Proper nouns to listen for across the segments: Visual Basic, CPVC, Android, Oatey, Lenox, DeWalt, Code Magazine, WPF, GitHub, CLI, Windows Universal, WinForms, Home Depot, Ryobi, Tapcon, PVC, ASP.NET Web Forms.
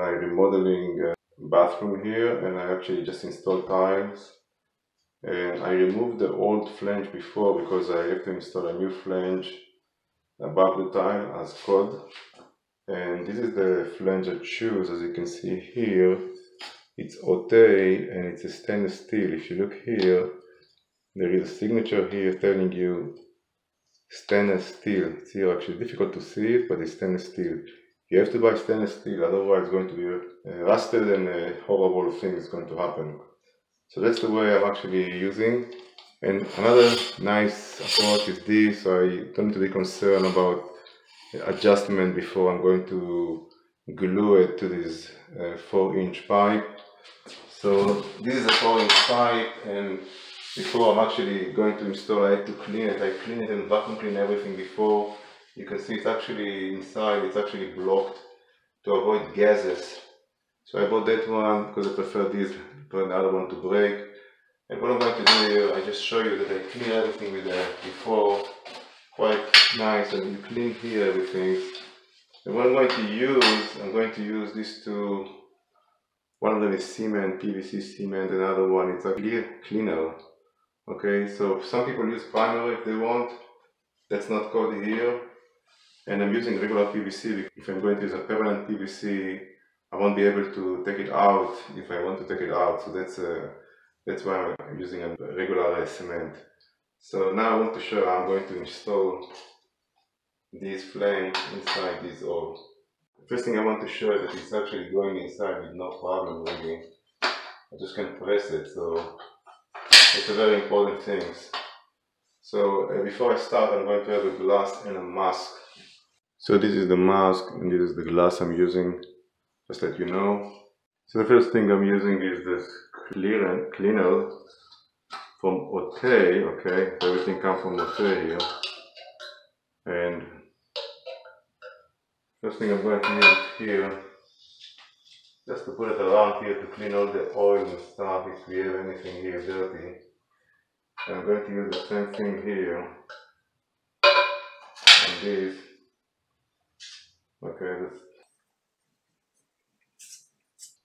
I'm remodeling a bathroom here, and I actually just installed tiles. And I removed the old flange before because I have to install a new flange above the tile as code. And this is the flange I choose, as you can see here. It's Oatey and it's a stainless steel. If you look here, there is a signature here telling you stainless steel. It's here, actually difficult to see it, but it's stainless steel. You have to buy stainless steel, otherwise it's going to be rusted and a horrible thing is going to happen. So that's the way I'm actually using. And another nice approach is this, so I don't need to be concerned about adjustment before I'm going to glue it to this 4-inch pipe. So this is a 4-inch pipe, and before I'm actually going to install, I had to clean it. I clean it and vacuum clean everything before. You can see it's actually inside, it's actually blocked to avoid gases. So I bought that one because I prefer this, but another one to break. And what I'm going to do here, I just show you that I clean everything with the before. Quite nice, and you clean here everything. And what I'm going to use these two. One of them is cement, PVC cement, another one is a clear cleaner. Okay, so some people use primer if they want. That's not coded here. And I'm using regular PVC. If I'm going to use a permanent PVC, I won't be able to take it out if I want to take it out. So that's why I'm using a regular cement. So now I want to show how I'm going to install this flame inside this hole. First thing I want to show is that it's actually going inside with no problem really. I just can press it, so it's a very important thing. So before I start, I'm going to have a glass and a mask. So this is the mask and this is the glass I'm using, just let you know. So the first thing I'm using is this cleaner from Oatey, okay, everything comes from Oatey here. And first thing I'm going to use here, just to put it around here to clean all the oil and stuff if we have anything here dirty. And I'm going to use the same thing here, and this, okay,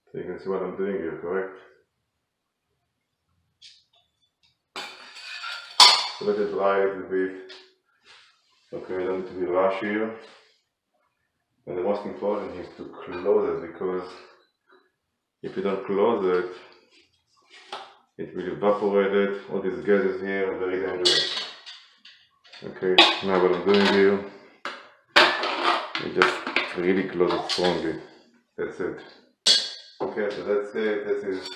so you can see what I'm doing here, correct? So let it dry a little bit. Okay, I don't need to be rushed here. And the most important is to close it, because if you don't close it, it will evaporate it. All these gases here are very dangerous. Okay, now what I'm doing here, I just really close it strongly. That's it. Okay, so that's it. This is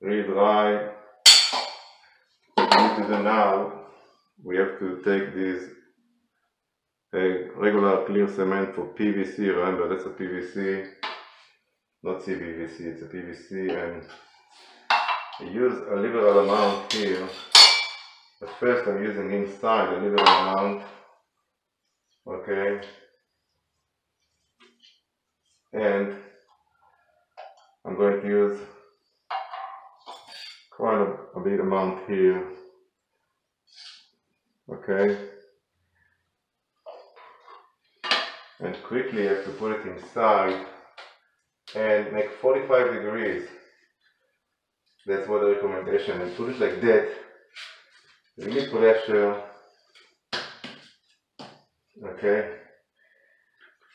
really dry. What we need to do now, we have to take this regular clear cement for PVC, remember that's a PVC, not CPVC, it's a PVC, and I use a liberal amount here. At first I'm using inside a liberal amount, okay, and I'm going to use quite a big amount here, okay, and quickly I have to put it inside and make 45 degrees, that's what the recommendation, and put it like that, really pressure, okay,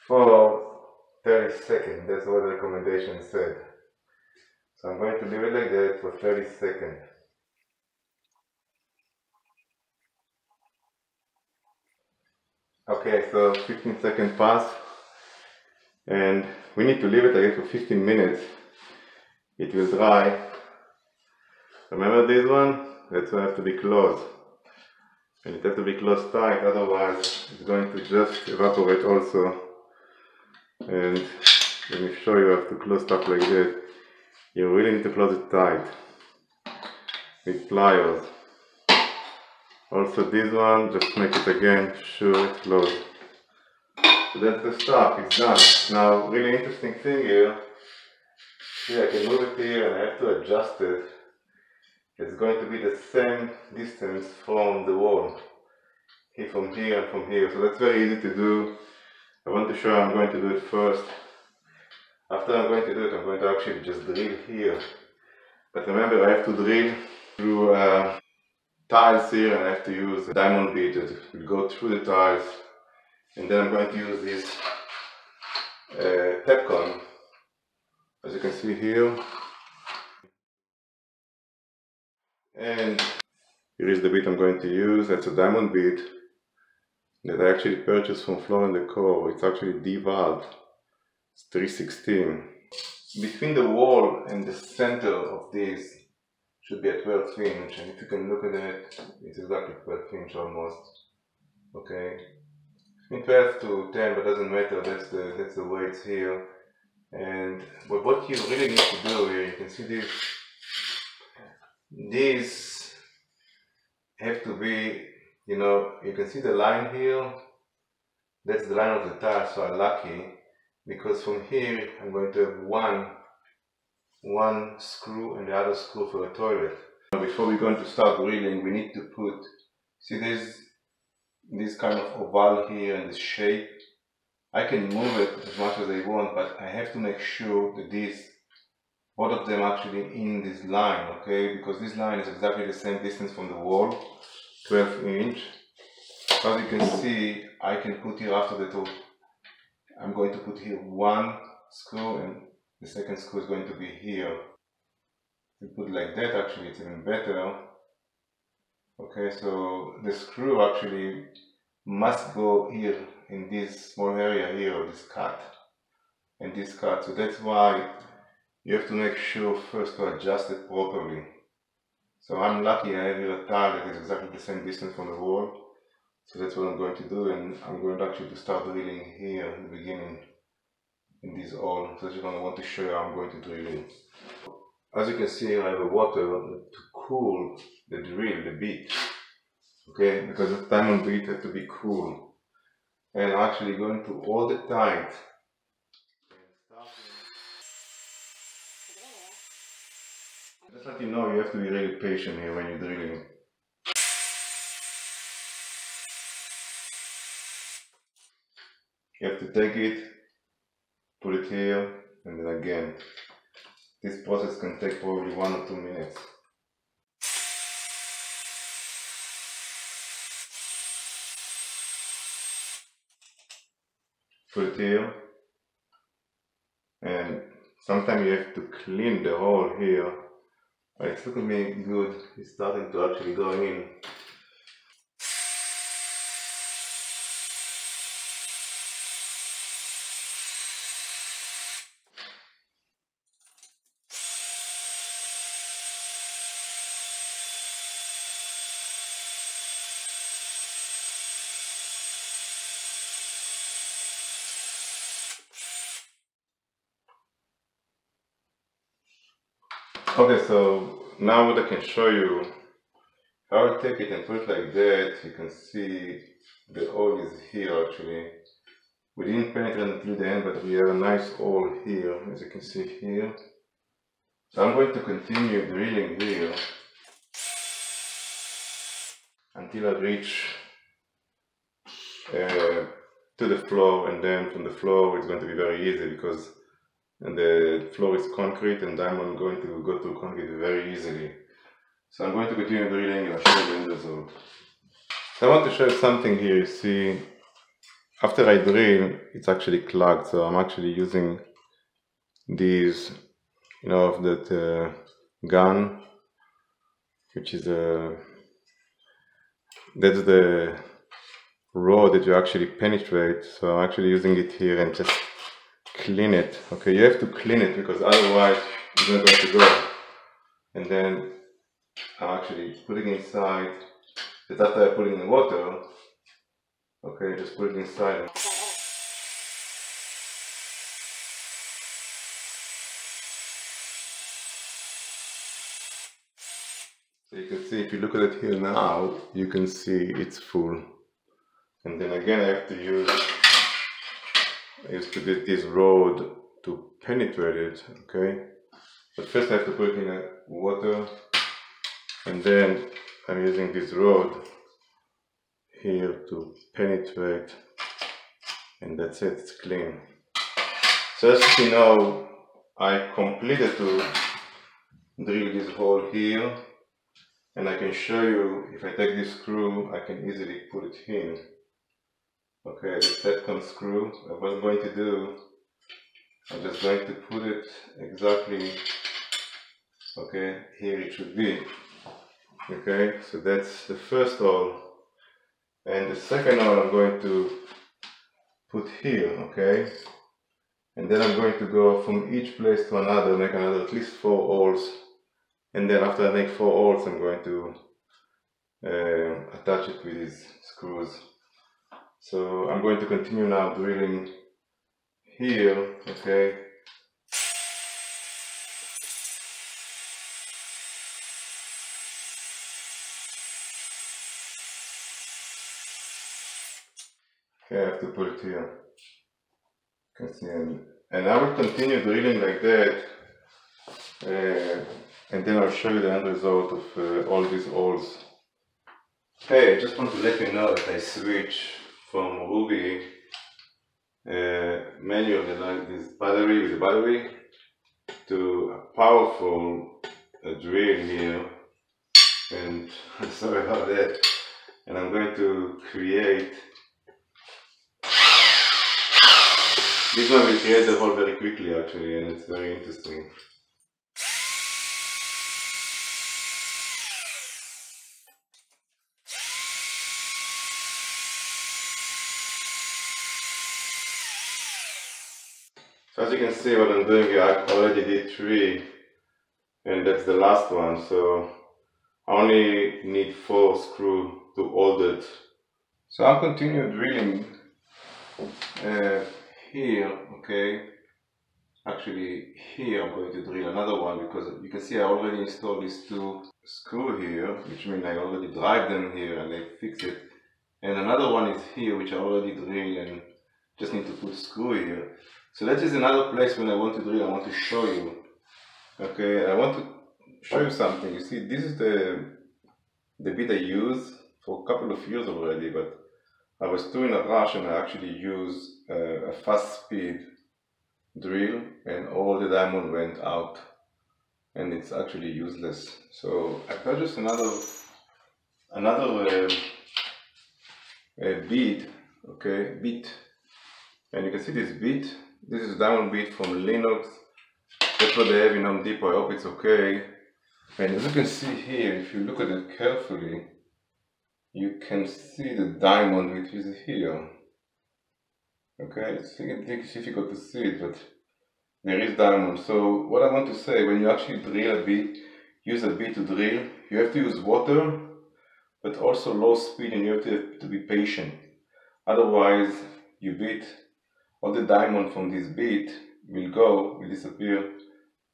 for 30 seconds, that's what the recommendation said, so I'm going to leave it like that for 30 seconds. Okay, so 15 seconds pass, and we need to leave it again for 15 minutes. It will dry. Remember this one? That's why it has to be closed. And it has to be closed tight, otherwise it's going to just evaporate also. And let me show you, I have to close stuff like that. You really need to close it tight with pliers. Also this one, just make it again, sure it's closed. So that's the stuff, it's done. Now, really interesting thing here, see I can move it here and I have to adjust it. It's going to be the same distance from the wall. Here from here and from here, so that's very easy to do. I want to show you I'm going to do it first. After I'm going to do it, I'm going to actually just drill here. But remember, I have to drill through tiles here, and I have to use a diamond bit that will go through the tiles. And then I'm going to use this Tapcon, as you can see here. And here is the bit I'm going to use. That's a diamond bit that I actually purchased from Floor & Decor. It's actually DeWalt. It's 316. Between the wall and the center of this should be a 12 inch, and if you can look at it, it's exactly 12 inch almost. Okay, between 12 to 10, but doesn't matter. That's the way it's here. And but what you really need to do here, you can see this. These have to be, you know, you can see the line here. That's the line of the tile, so I'm lucky, because from here I'm going to have one screw and the other screw for the toilet. Before we're going to start drilling, we need to put, see this kind of oval here and this shape. I can move it as much as I want, but I have to make sure that these, both of them actually in this line, okay? Because this line is exactly the same distance from the wall, 12 inch. As you can see, I can put here after the two. I'm going to put here one screw, and the second screw is going to be here. You put like that, actually, it's even better. Okay, so the screw actually must go here in this small area here, this cut, and this cut. So that's why you have to make sure first to adjust it properly. So I'm lucky I have here a tile that is exactly the same distance from the wall. So that's what I'm going to do, and I'm going to actually start drilling here in the beginning in this hole. So you don't want to show you how I'm going to drill it. As you can see, I have a water to cool the drill, the bit. Okay, because the diamond bit has to be cool. And I'm actually going to hold it tight. Just let you know, you have to be really patient here when you're drilling. You have to take it, put it here, and then again. This process can take probably 1 or 2 minutes. Put it here, and sometimes you have to clean the hole here. But it's looking good, it's starting to actually go in. Okay, so now what I can show you, how I take it and put it like that. You can see the hole is here actually. We didn't penetrate until the end, but we have a nice hole here, as you can see here. So I'm going to continue drilling here until I reach to the floor, and then from the floor it's going to be very easy, because and the floor is concrete, and diamond going to go to concrete very easily. So I'm going to continue drilling and I'll show you the end result. So I want to show you something here. You see, after I drill, it's actually clogged, so I'm actually using these, you know, of that gun, which is that's the row that you actually penetrate. So I'm actually using it here and just clean it. Okay, you have to clean it, because otherwise it's not going to go. And then I'm actually putting it inside. Just after I put it in the water, okay, just put it inside. So you can see, if you look at it here now, you can see it's full. And then again, I have to use get this rod to penetrate it, okay? But first I have to put it in the water, and then I'm using this rod here to penetrate, and that's it, it's clean. So as you know, I completed to drill this hole here, and I can show you, if I take this screw, I can easily put it in. Okay, the Tapcon screw, what I'm going to do, I'm just going to put it exactly, okay, here it should be. Okay, so that's the first hole, and the second hole I'm going to put here, okay, and then I'm going to go from each place to another, make another at least 4 holes, and then after I make 4 holes I'm going to attach it with these screws. So I'm going to continue now drilling here, okay. Okay, I have to put it here. You can see, and I will continue drilling like that, and then I'll show you the end result of all these holes. Hey, I just want to let you know that I switch from Ruby manual, like this battery with a battery, to a powerful drill here, and sorry about that. And I'm going to create this one, will create the hole very quickly actually, and it's very interesting. As you can see what I'm doing here, I already did 3, and that's the last one, so I only need 4 screws to hold it. So I'm continuing drilling here, okay, actually here I'm going to drill another one, because you can see I already installed these 2 screws here, which means I already drive them here and they fix it, and another one is here which I already drilled and just need to put screw here. So that is another place when I want to drill, I want to show you. Okay, I want to show you something. You see, this is the bit I use for a couple of years already, but I was too in a rush and I actually used a fast speed drill and all the diamond went out and it's actually useless. So I purchased another bead, okay, bit, and you can see this bit. This is diamond bead from Lenox. That's what they have in Home Depot. I hope it's okay. And as you can see here, if you look at it carefully, you can see the diamond which is here. Okay, it's difficult to see it, but there is diamond. So what I want to say, when you actually drill a bit, use a bit to drill, you have to use water, but also low speed, and you have to be patient. Otherwise, you beat. All the diamond from this bit will disappear,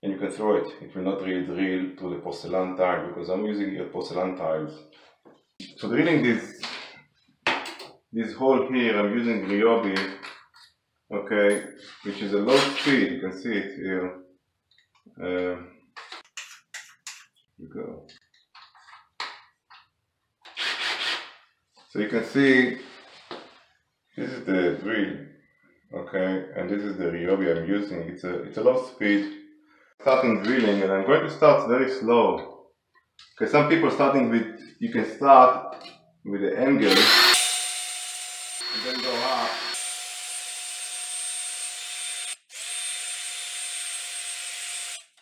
and you can throw it. It will not really drill to the porcelain tile, because I'm using here porcelain tiles. So drilling this hole here, I'm using Ryobi, okay, which is a low speed. You can see it here. Here we go. So you can see this is the drill. Okay, and this is the Ryobi I'm using. It's a low speed. Starting drilling, and I'm going to start very slow. Okay, some people you can start with the angle and then go up.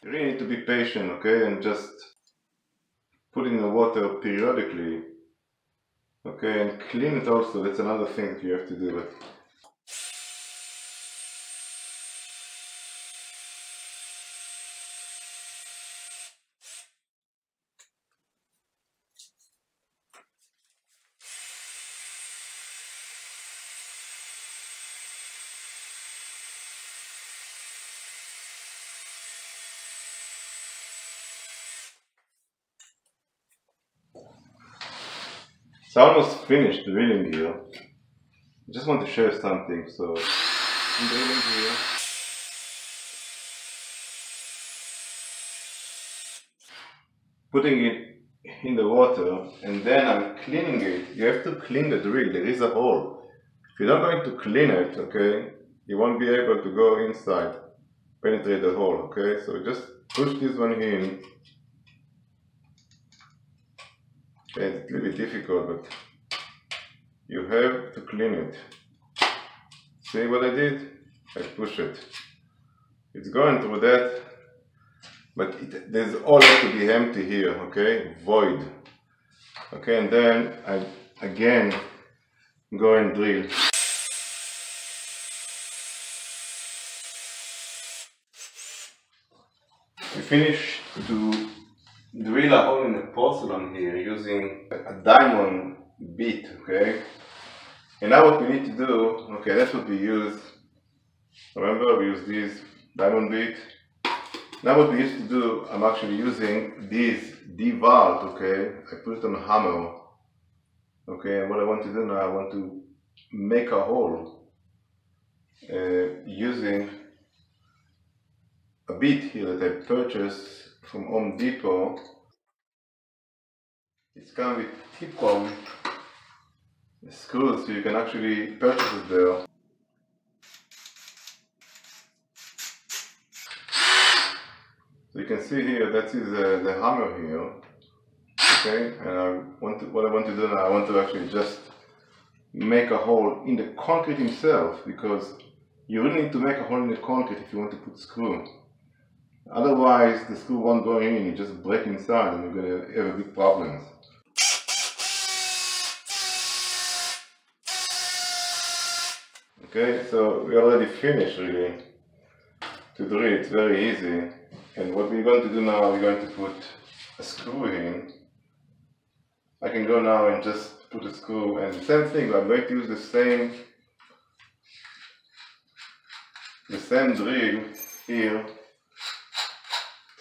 You really need to be patient, okay, and just put in the water periodically. Okay, and clean it also. That's another thing you have to do. But so I almost finished drilling here. I just want to show you something, so I'm drilling here. Putting it in the water, and then I'm cleaning it. You have to clean the drill, there is a hole. If you're not going to clean it, okay, you won't be able to go inside, penetrate the hole, okay? So just push this one in. Okay, it's a little bit difficult, but you have to clean it. See what I did? I push it. It's going through that, but there's all has to be empty here, okay? Void. Okay, and then I again go and drill. We finish to drill a hole in the porcelain here using a diamond bit, okay? And now what we need to do, okay, that's what we use. Remember, we use this diamond bit. Now what we used to do, I'm actually using this DeWalt, okay? I put it on a hammer, okay? And what I want to do now, I want to make a hole using a bit here that I purchased from Home Depot. It's come with Tapcon screws, so you can actually purchase it there. So you can see here, that is the hammer here, okay? And what I want to do now, I want to actually just make a hole in the concrete himself, because you really need to make a hole in the concrete if you want to put screw. Otherwise, the screw won't go in, you just break inside and you're going to have a big problems. Okay, so we already finished really to drill, it's very easy. And what we're going to do now, we're going to put a screw in. I can go now and just put a screw, and same thing, I'm going to use the same drill here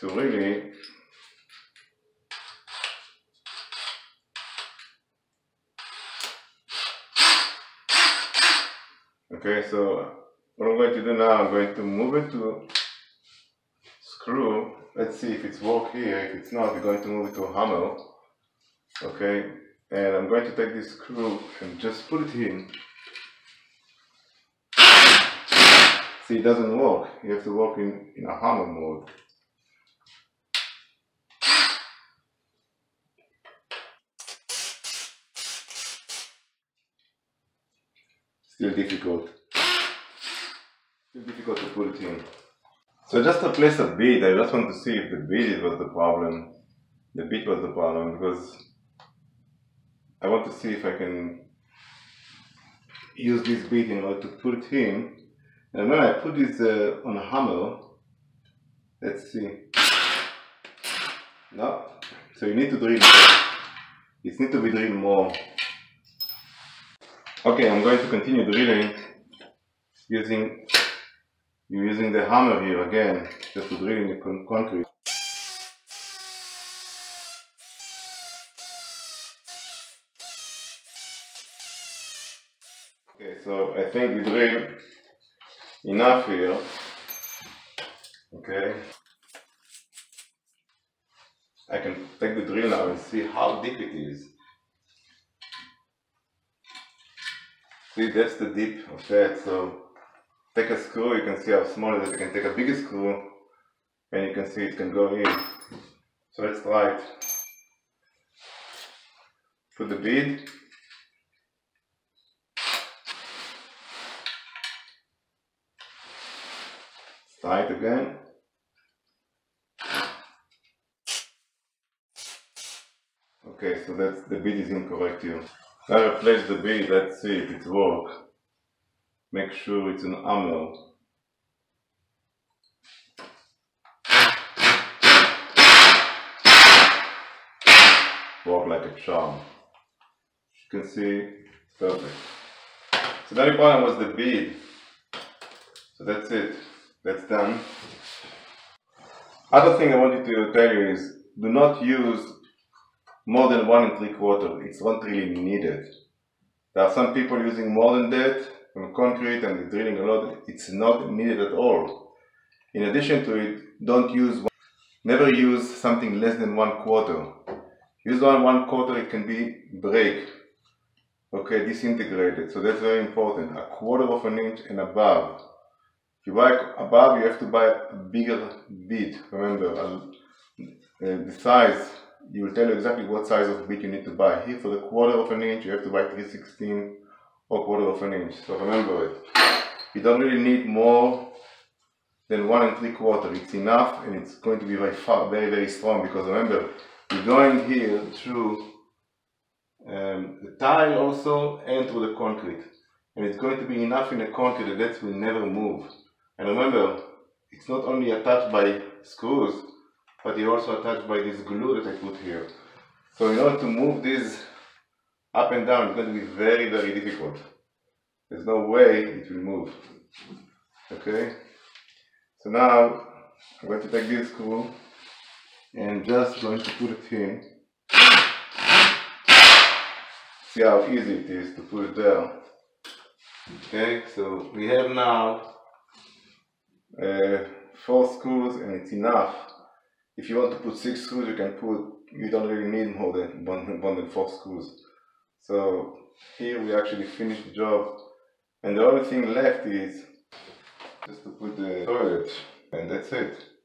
to really okay, so what I'm going to do now, I'm going to move it to screw. Let's see if it's work here. If it's not, we're going to move it to a hammer. Okay, and I'm going to take this screw and just put it in. See, it doesn't work. You have to work in a hammer mode. Still difficult. Still difficult to put it in. So just to place a bit, I just want to see if the bit was the problem. The bit was the problem, because I want to see if I can use this bit in order to put it in. And when I put this on a hammer, let's see. No, so you need to drill more. It needs to be drilled more. Okay, I'm going to continue drilling using. You're using the hammer here again, just to drill in the concrete. Okay, so I think we drilled enough here. Okay. I can take the drill now and see how deep it is. See, that's the dip of that, so take a screw, you can see how small it is. You can take a bigger screw and you can see it can go in. So let's try it. Put the bead. Tie it again. Okay, so that's the bead is incorrect here. I replace the bead, let's see if it works. Make sure it's an hammer. Work like a charm. You can see, perfect. So the only problem was the bead. So that's it. That's done. Other thing I wanted to tell you is, do not use more than 1 3/4. It's not really needed. There are some people using more than that. On concrete and drilling a lot, it's not needed at all. In addition to it, don't use never use something less than 1/4. Use 1 1/4, it can be break, okay, disintegrated, so that's very important. 1/4 of an inch and above, If you buy above, you have to buy a bigger bit. Remember, the size, it will tell you exactly what size of bit you need to buy. Here for the 1/4 of an inch, you have to buy 3/16 or 1/4 of an inch. So remember it. You don't really need more than 1 3/4. It's enough, and it's going to be by far very, very strong, because remember, you're going here through the tile also and through the concrete. And it's going to be enough in the concrete that will never move. And remember, it's not only attached by screws, but it's also attached by this glue that I put here. So in order to move this up and down, it's going to be very, very difficult. There's no way it will move. Okay? So now, I'm going to take this screw and just going to put it in. See how easy it is to put it there. Okay, so we have now 4 screws, and it's enough. If you want to put 6 screws, you can put, you don't really need more than one and 4 screws. So here we actually finished the job, and the only thing left is just to put the toilet, and that's it.